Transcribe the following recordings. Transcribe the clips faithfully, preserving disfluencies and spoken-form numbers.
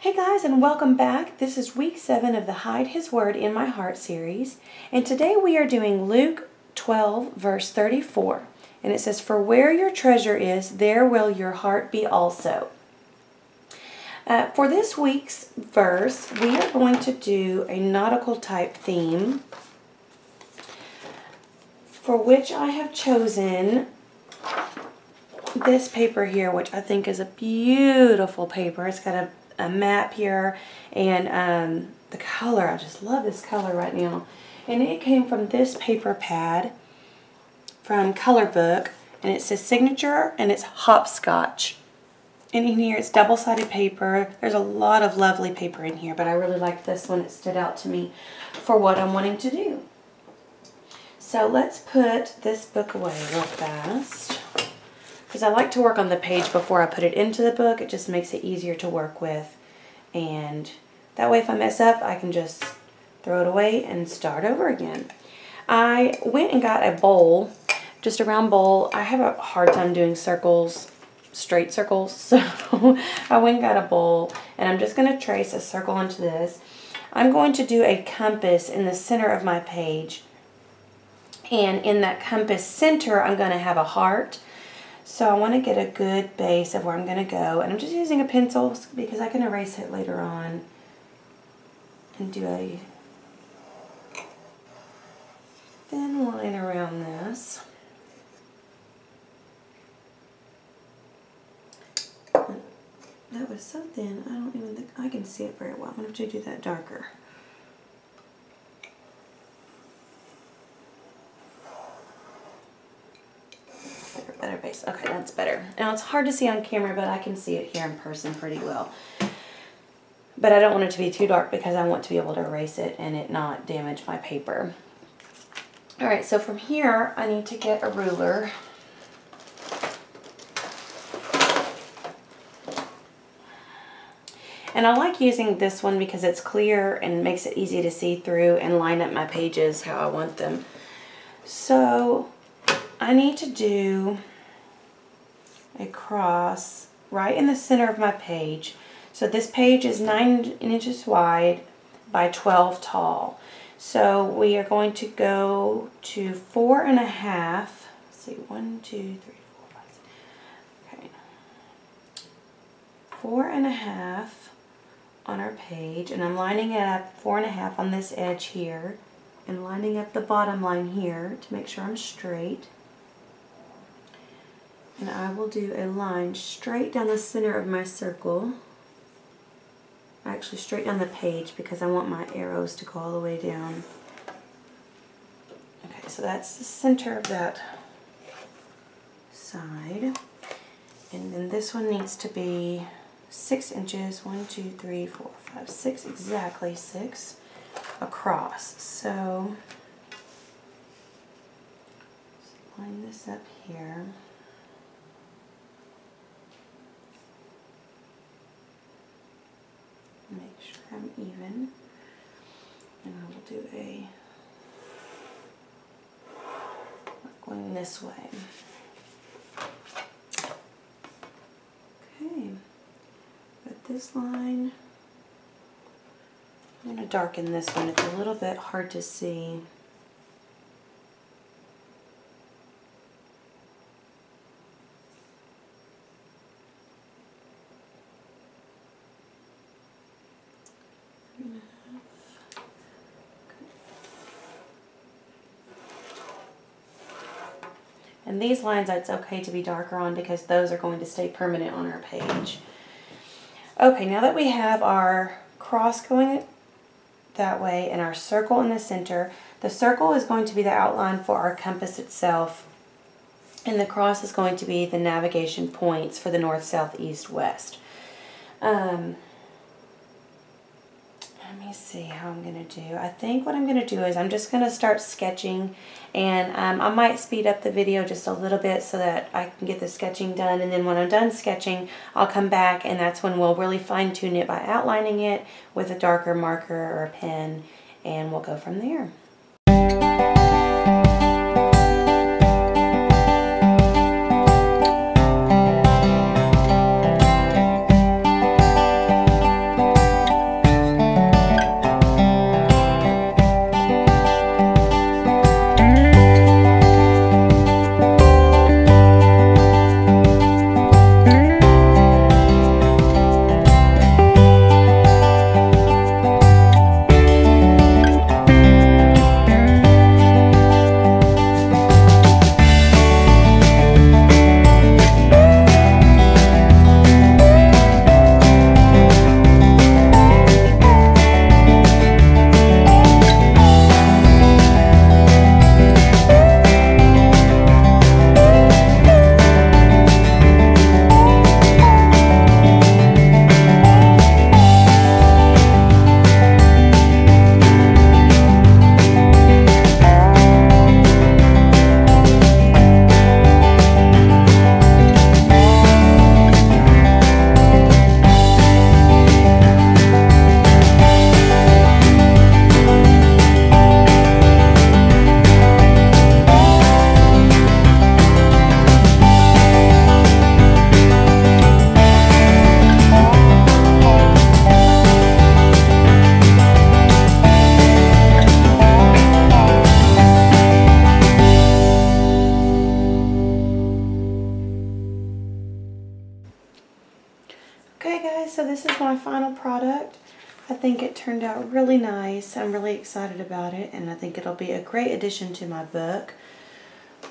Hey guys, and welcome back. This is week seven of the Hide His Word in My Heart series, and today we are doing Luke twelve verse thirty-four, and it says, "For where your treasure is, there will your heart be also." Uh, for this week's verse, we are going to do a nautical type theme, for which I have chosen this paper here, which I think is a beautiful paper. It's got a a map here, and um, the color, I just love this color right now. And it came from this paper pad from Color Book, and it says Signature, and it's Hopscotch. And in here it's double-sided paper. There's a lot of lovely paper in here, but I really like this one. It stood out to me for what I'm wanting to do. So let's put this book away real fast, because I like to work on the page before I put it into the book. It just makes it easier to work with. And that way if I mess up, I can just throw it away and start over again. I went and got a bowl, just a round bowl. I have a hard time doing circles, straight circles. So I went and got a bowl, and I'm just gonna trace a circle onto this. I'm going to do a compass in the center of my page. And in that compass center, I'm gonna have a heart. So I want to get a good base of where I'm going to go. And I'm just using a pencil because I can erase it later on and do a thin line around this. That was so thin, I don't even think I can see it very well. I'm going to have to do that darker. Better base. Okay, that's better. Now it's hard to see on camera, but I can see it here in person pretty well. But I don't want it to be too dark because I want to be able to erase it and it not damage my paper. Alright, so from here I need to get a ruler. And I like using this one because it's clear and makes it easy to see through and line up my pages how I want them. So I need to do a cross right in the center of my page. So this page is nine inches wide by twelve tall. So we are going to go to four and a half. Let's see, one, two, three, four, five, six. Okay. Four and a half on our page, and I'm lining it up four and a half on this edge here, and lining up the bottom line here to make sure I'm straight. And I will do a line straight down the center of my circle. Actually, straight down the page because I want my arrows to go all the way down. Okay, so that's the center of that side. And then this one needs to be six inches. One, two, three, four, five, six, exactly six across. So, just line this up here. Make sure I'm even, and I will do a going this way. Okay, but this line, I'm going to darken this one. It's a little bit hard to see. And these lines, it's okay to be darker on because those are going to stay permanent on our page. Okay, now that we have our cross going that way and our circle in the center, the circle is going to be the outline for our compass itself, and the cross is going to be the navigation points for the north, south, east, west. Um, let me see how I'm going to do. I think what I'm going to do is I'm just going to start sketching, and um, I might speed up the video just a little bit so that I can get the sketching done, and then when I'm done sketching, I'll come back, and that's when we'll really fine-tune it by outlining it with a darker marker or a pen, and we'll go from there. Okay guys, so this is my final product. I think it turned out really nice. I'm really excited about it, and I think it'll be a great addition to my book.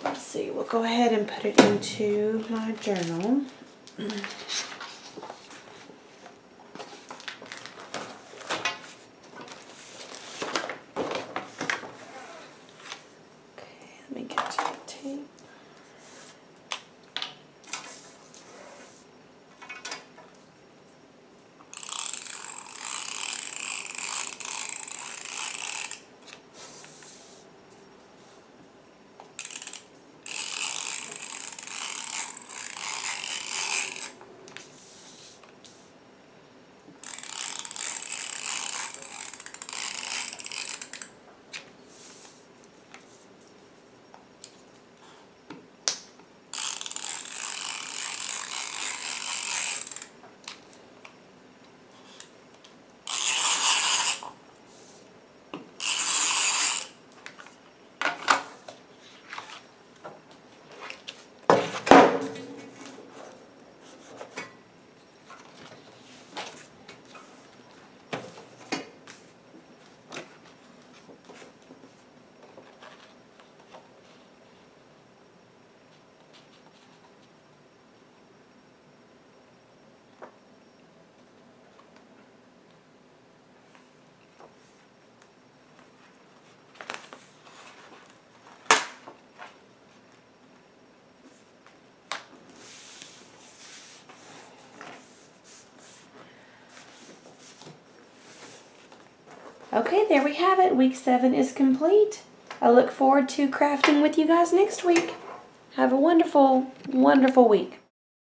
Let's see, we'll go ahead and put it into my journal. Okay, there we have it. Week seven is complete. I look forward to crafting with you guys next week. Have a wonderful, wonderful week.